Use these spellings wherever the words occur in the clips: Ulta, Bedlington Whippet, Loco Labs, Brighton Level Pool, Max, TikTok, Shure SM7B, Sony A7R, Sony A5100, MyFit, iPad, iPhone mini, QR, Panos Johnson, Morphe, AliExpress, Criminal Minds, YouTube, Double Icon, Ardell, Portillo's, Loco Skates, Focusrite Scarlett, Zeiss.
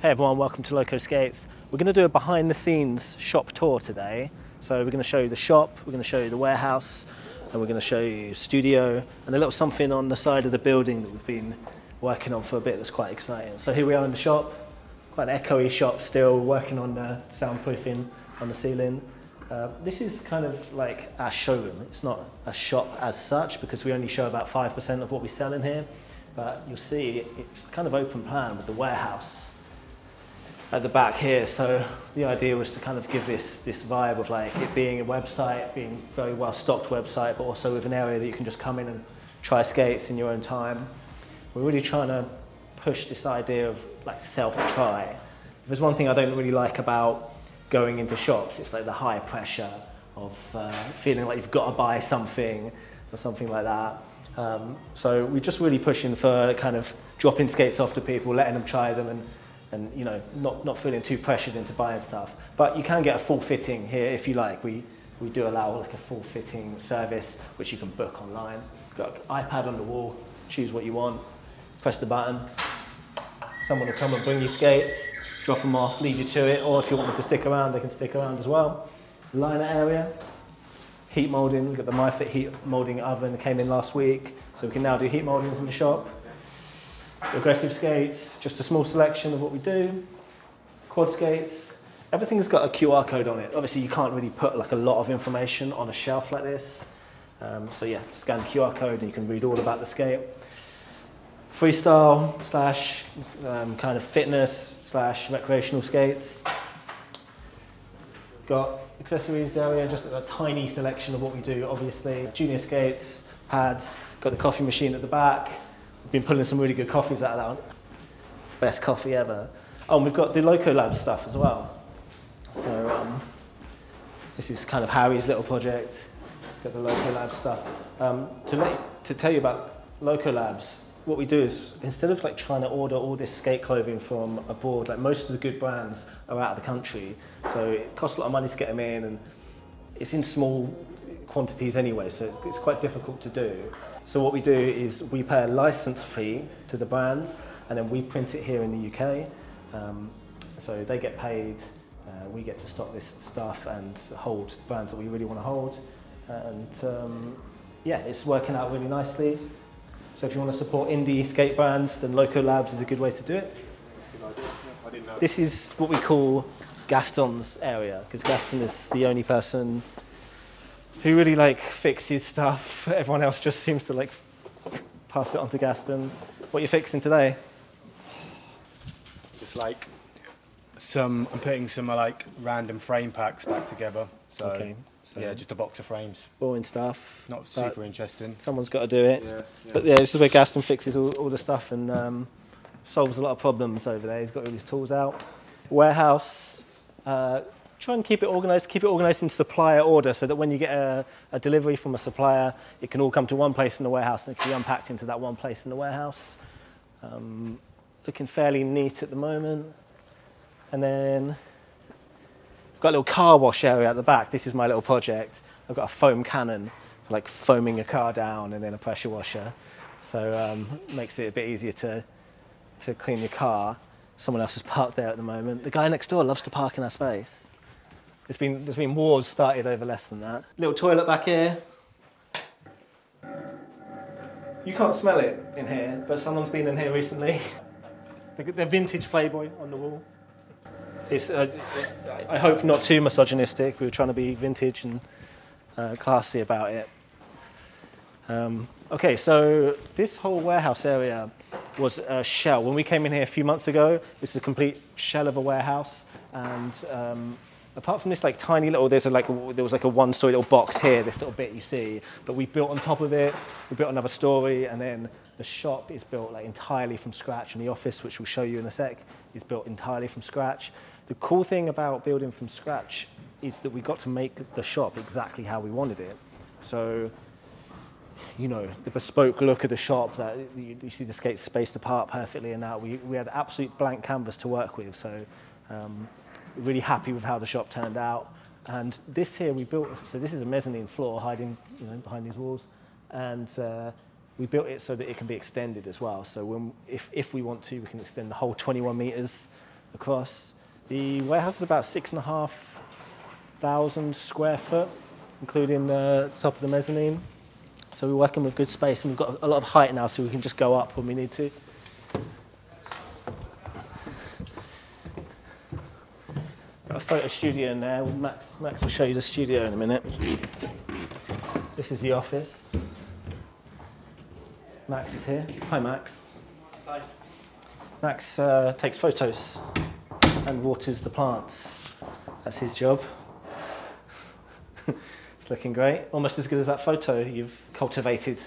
Hey everyone, welcome to Loco Skates. We're going to do a behind the scenes shop tour today. So we're going to show you the shop, we're going to show you the warehouse, and we're going to show you studio and a little something on the side of the building that we've been working on for a bit that's quite exciting. So here we are in the shop, quite an echoey shop still, working on the soundproofing on the ceiling. This is kind of like our showroom. It's not a shop as such because we only show about 5% of what we sell in here, but you'll see it's kind of open plan with the warehouse at the back here. So the idea was to kind of give this vibe of like it being a website, being a very well stocked website, but also with an area that you can just come in and try skates in your own time. We're really trying to push this idea of like self-try. If there's one thing I don't really like about going into shops, it's like the high pressure of feeling like you've got to buy something or something like that. So we're just really pushing for kind of dropping skates off to people, letting them try them and you know, not feeling too pressured into buying stuff. But you can get a full fitting here if you like. We do allow like a full fitting service, which you can book online. Got an iPad on the wall, choose what you want, press the button. Someone will come and bring you skates, drop them off, lead you to it, or if you want them to stick around, they can stick around as well. Liner area, heat molding. We've got the MyFit heat molding oven, came in last week, so we can now do heat moldings in the shop. Aggressive skates, just a small selection of what we do. Quad skates, everything's got a QR code on it. Obviously you can't really put like a lot of information on a shelf like this. So yeah, scan QR code and you can read all about the skate. Freestyle slash kind of fitness slash recreational skates. Got accessories area, just a tiny selection of what we do, obviously. Junior skates, pads, got the coffee machine at the back. Been pulling some really good coffees out of that one. Best coffee ever. Oh, and we've got the Loco Labs stuff as well. So this is kind of Harry's little project. Got the Loco Labs stuff. To tell you about Loco Labs, what we do is instead of like trying to order all this skate clothing from abroad, like most of the good brands are out of the country, so it costs a lot of money to get them in, and it's in small quantities anyway, so it's quite difficult to do. So what we do is we pay a license fee to the brands and then we print it here in the UK. So they get paid, we get to stock this stuff and hold brands that we really want to hold. And yeah, it's working out really nicely. So if you want to support indie skate brands, then Loco Labs is a good way to do it. This is what we call Gaston's area, because Gaston is the only person who really like fixes stuff. Everyone else just seems to like pass it on to Gaston. What are you fixing today? Just like I'm putting some like random frame packs back together. So, okay. So yeah, just a box of frames. Boring stuff. Not super interesting. Someone's got to do it. Yeah, yeah. But yeah, this is where Gaston fixes all the stuff and solves a lot of problems over there. He's got all his tools out. Warehouse. Try and keep it organised in supplier order so that when you get a delivery from a supplier, it can all come to one place in the warehouse and it can be unpacked into that one place in the warehouse. Looking fairly neat at the moment. And then I've got a little car wash area at the back. This is my little project. I've got a foam cannon for like foaming a car down and then a pressure washer. So makes it a bit easier to clean your car. Someone else is parked there at the moment. The guy next door loves to park in our space. There's been wars started over less than that. Little toilet back here. You can't smell it in here, but someone's been in here recently. The vintage Playboy on the wall. It's, I hope not too misogynistic. We were trying to be vintage and classy about it. Okay, so this whole warehouse area was a shell. When we came in here a few months ago, this is a complete shell of a warehouse. And apart from this like tiny little, there was like a one-story little box here, this little bit you see, but we built on top of it, we built another story, and then the shop is built like entirely from scratch, and the office, which we'll show you in a sec, is built entirely from scratch. The cool thing about building from scratch is that we got to make the shop exactly how we wanted it. So, you know, the bespoke look of the shop, that you see the skates spaced apart perfectly, and that we had absolute blank canvas to work with. So. Really happy with how the shop turned out. And this here we built, so this is a mezzanine floor hiding, you know, behind these walls. And we built it so that it can be extended as well. So if we want to, we can extend the whole 21 meters across. The warehouse is about 6,500 square foot, including the top of the mezzanine. So we're working with good space, and we've got a lot of height now, so we can just go up when we need to. Got a photo studio in there. Max will show you the studio in a minute. This is the office. Max is here. Hi, Max. Hi. Max takes photos and waters the plants. That's his job. It's looking great. Almost as good as that photo you've cultivated.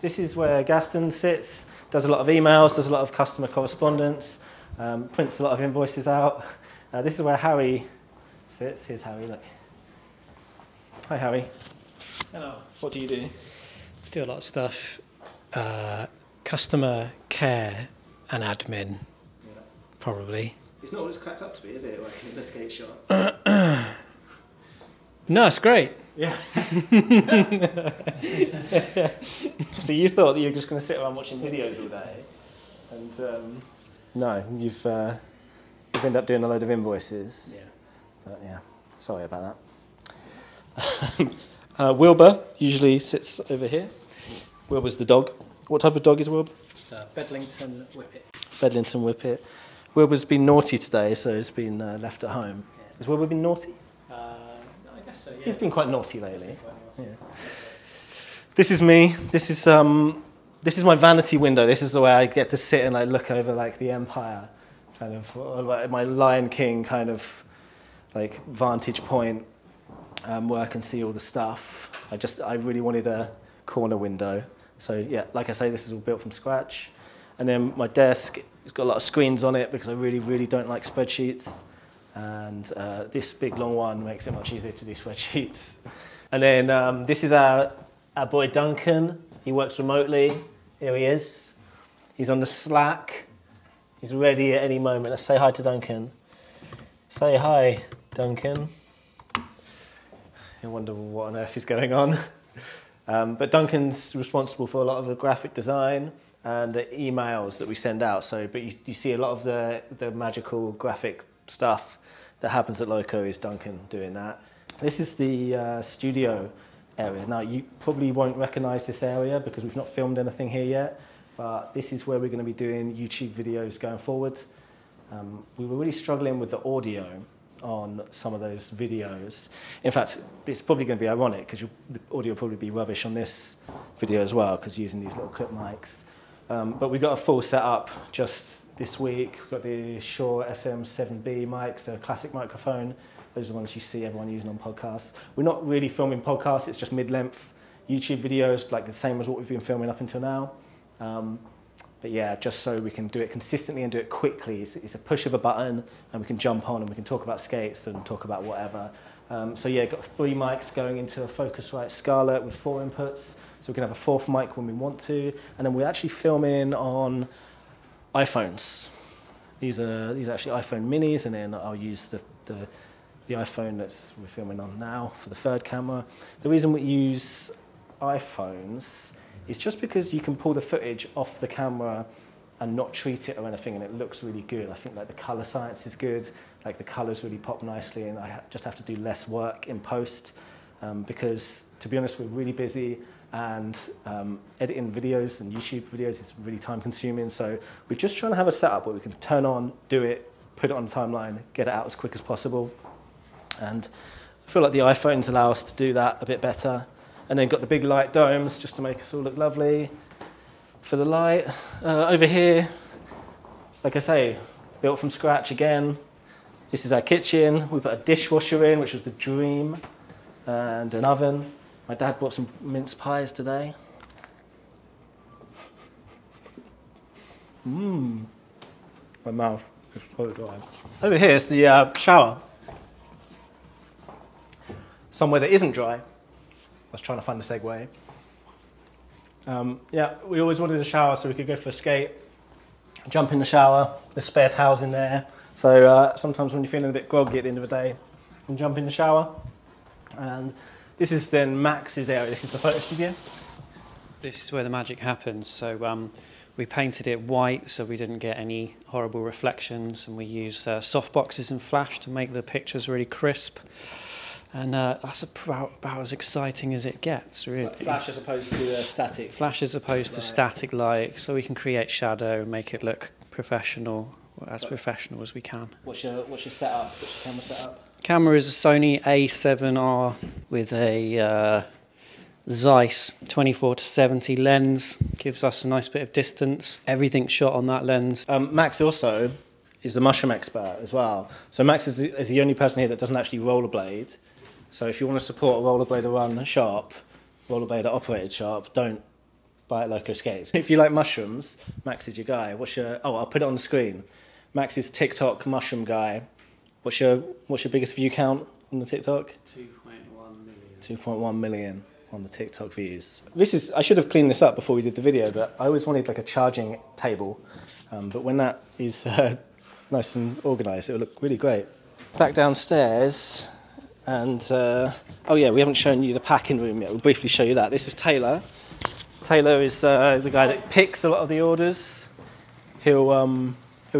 This is where Gaston sits, does a lot of emails, does a lot of customer correspondence, prints a lot of invoices out. This is where Harry sits. Here's Harry, look. Hi, Harry. Hello. What do you do? I do a lot of stuff. Customer care and admin, yeah. Probably. It's not what it's cracked up to be, is it, working in a skate shop? No, it's great. Yeah. So you thought that you were just going to sit around watching videos all day, and no, you've ended up doing a load of invoices. Yeah. But yeah, sorry about that. Wilbur usually sits over here. Wilbur's the dog. What type of dog is Wilbur? It's a Bedlington Whippet. Bedlington Whippet. Wilbur's been naughty today, so he's been left at home. Yeah. Has Wilbur been naughty? I guess so, yeah. He's been quite naughty lately. Quite naughty. Yeah. This is me. This is my vanity window. This is the way I get to sit and like look over like the empire, kind of my Lion King kind of like vantage point, where I can see all the stuff. I really wanted a corner window. So yeah, like I say, this is all built from scratch. And then my desk, it's got a lot of screens on it because I really, really don't like spreadsheets. And this big long one makes it much easier to do spreadsheets. And then this is our boy Duncan. He works remotely. Here he is. He's on the Slack. He's ready at any moment. Let's say hi to Duncan. Say hi, Duncan. I wonder what on earth is going on. But Duncan's responsible for a lot of the graphic design and the emails that we send out. So, but you see a lot of the magical graphic stuff that happens at Loco is Duncan doing that. This is the studio area. Now, you probably won't recognize this area because we've not filmed anything here yet, but this is where we're going to be doing YouTube videos going forward. We were really struggling with the audio on some of those videos. In fact, it's probably going to be ironic because the audio will probably be rubbish on this video as well because using these little clip mics. But we got a full setup just this week. We've got the Shure SM7B mics, the classic microphone. Those are the ones you see everyone using on podcasts. We're not really filming podcasts, it's just mid-length YouTube videos, like the same as what we've been filming up until now. But yeah, just so we can do it consistently and do it quickly. It's a push of a button and we can jump on and we can talk about skates and talk about whatever. So yeah, got 3 mics going into a Focusrite Scarlett with 4 inputs. So we can have a 4th mic when we want to. And then we're actually filming on iPhones. These are actually iPhone minis, and then I'll use the iPhone that we're filming on now for the 3rd camera. The reason we use iPhones it's just because you can pull the footage off the camera and not treat it or anything, and it looks really good. I think like the color science is good, like the colors really pop nicely, and I just have to do less work in post because, to be honest, we're really busy, and editing videos and YouTube videos is really time consuming. So we're just trying to have a setup where we can turn on, do it, put it on the timeline, get it out as quick as possible. And I feel like the iPhones allow us to do that a bit better. And then got the big light domes just to make us all look lovely for the light. Over here, like I say, built from scratch again. This is our kitchen. We put a dishwasher in, which was the dream, and an oven. My dad bought some mince pies today. Mmm. My mouth is so dry. Over here is the shower. Somewhere that isn't dry. I was trying to find a segue. Yeah, we always wanted a shower so we could go for a skate, jump in the shower, there's spare towels in there. So sometimes when you're feeling a bit groggy at the end of the day, you can jump in the shower. And this is then Max's area. This is the photo studio. This is where the magic happens. So We painted it white so we didn't get any horrible reflections, and we used soft boxes and flash to make the pictures really crisp. And that's about as exciting as it gets, really. Flash as opposed to static? Flash as opposed to static light, so we can create shadow and make it look professional, as professional as we can. What's your setup? What's your camera setup? Camera is a Sony A7R with a Zeiss 24-70 lens. Gives us a nice bit of distance. Everything's shot on that lens. Max also is the mushroom expert as well. So Max is the only person here that doesn't actually rollerblade. So if you want to support a rollerblader run shop, rollerblader operated shop, don't buy at Loco Skates. If you like mushrooms, Max is your guy. What's your... Oh, I'll put it on the screen. Max is TikTok mushroom guy. What's your biggest view count on the TikTok? 2.1 million. 2.1 million on the TikTok views. This is... I should have cleaned this up before we did the video, but I always wanted like a charging table. But when that is nice and organised, it'll look really great. Back downstairs... And, oh yeah, we haven't shown you the packing room yet. We'll briefly show you that. This is Taylor. Taylor is the guy that picks a lot of the orders. He'll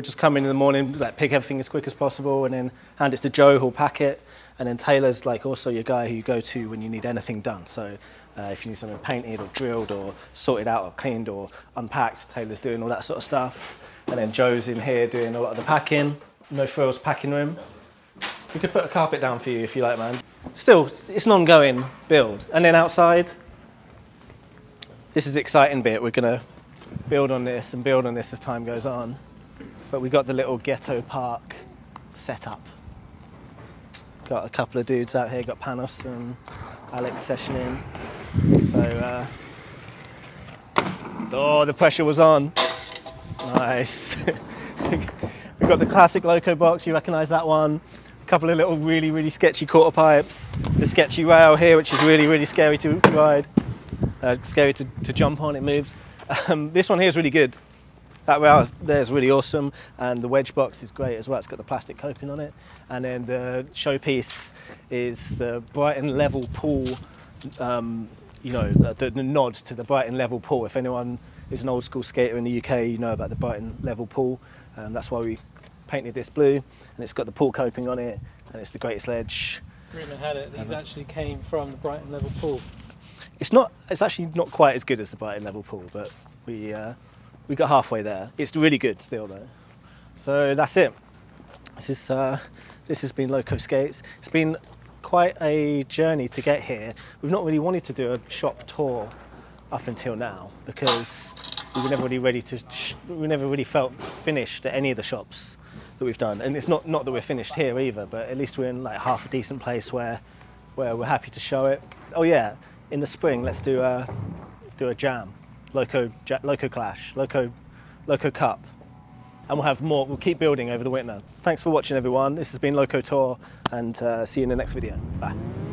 just come in the morning, like, pick everything as quick as possible, and then hand it to Joe, who'll pack it. And then Taylor's, like, also your guy who you go to when you need anything done. So if you need something painted or drilled or sorted out or cleaned or unpacked, Taylor's doing all that sort of stuff. And then Joe's in here doing a lot of the packing. No Frills packing room. We could put a carpet down for you if you like, man. Still, it's an ongoing build. And then outside, this is the exciting bit. We're going to build on this and build on this as time goes on. But we've got the little ghetto park set up. Got a couple of dudes out here. Got Panos and Alex sessioning. So, oh, the pressure was on. Nice. We've got the classic Loco box. You recognise that one. Couple of little really sketchy quarter pipes, the sketchy rail here, which is really scary to ride, scary to jump on. It moved. This one here is really good. That rail there is really awesome, and the wedge box is great as well. It's got the plastic coping on it. And then the showpiece is the Brighton Level Pool, you know, the nod to the Brighton Level Pool. If anyone is an old school skater in the UK, you know about the Brighton Level Pool, and that's why we painted this blue, and it's got the pool coping on it, and it's the greatest ledge. Rumour had it these actually came from the Brighton Level Pool. It's actually not quite as good as the Brighton Level Pool, but we got halfway there. It's really good still though. So that's it. This has been Loco Skates. It's been quite a journey to get here. We've not really wanted to do a shop tour up until now because we were never really ready to. We never really felt finished at any of the shops that we've done, and it's not that we're finished here either, but at least we're in like half a decent place where we're happy to show it. Oh yeah, in the spring let's do a jam, Loco Clash, Loco Cup, and we'll have more. We'll keep building over the winter. Thanks for watching everyone. This has been Loco Tour, and see you in the next video. Bye.